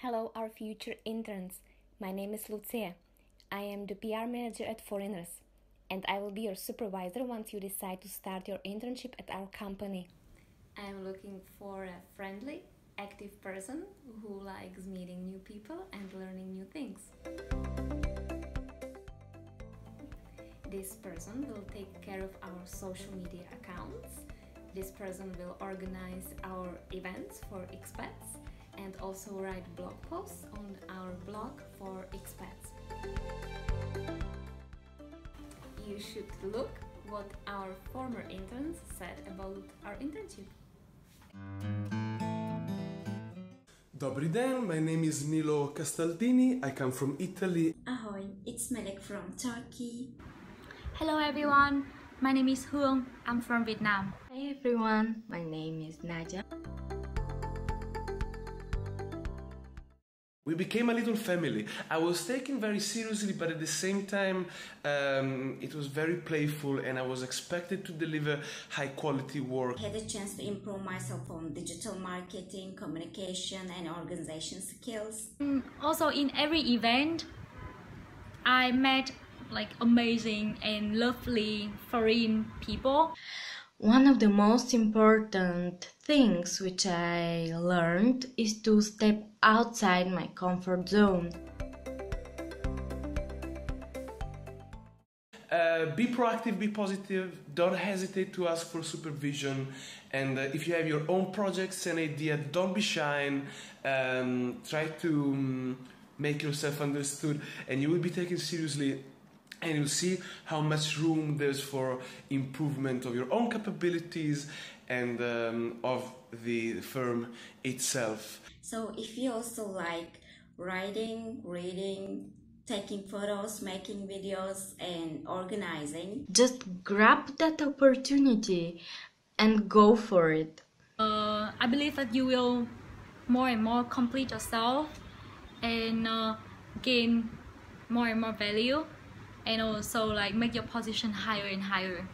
Hello, our future interns. My name is Lucia. I am the PR manager at Foreigners, and I will be your supervisor once you decide to start your internship at our company. I am looking for a friendly, active person who likes meeting new people and learning new things. This person will take care of our social media accounts. This person will organize our events for expats and also write blog posts on our blog for expats. You should look what our former interns said about our internship. Dobry den, my name is Milo Castaldini, I come from Italy. Ahoy, it's Melek from Turkey. Hello everyone, my name is Huong, I'm from Vietnam. Hi everyone, my name is Nadja. We became a little family. I was taken very seriously, but at the same time it was very playful and I was expected to deliver high quality work. I had a chance to improve myself on digital marketing, communication and organization skills. Also in every event, I met like amazing and lovely foreign people. One of the most important things which I learned is to step outside my comfort zone. Be proactive, be positive, don't hesitate to ask for supervision, and if you have your own projects and ideas, don't be shy. Try to make yourself understood and you will be taken seriously. And you'll see how much room there's for improvement of your own capabilities and of the firm itself. So if you also like writing, reading, taking photos, making videos and organizing, just grab that opportunity and go for it. I believe that you will more and more complete yourself and gain more and more value. And also like make your position higher and higher.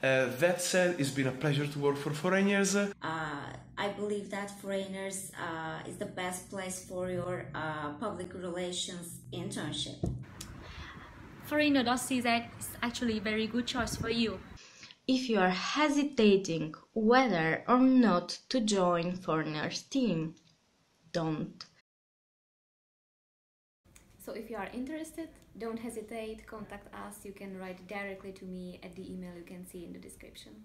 That said, it's been a pleasure to work for Foreigners. I believe that Foreigners is the best place for your public relations internship. Foreigner.cz is actually a very good choice for you. If you are hesitating whether or not to join Foreigners team, don't. So if you are interested, don't hesitate, contact us. You can write directly to me at the email you can see in the description.